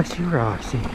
Roxy. Whew.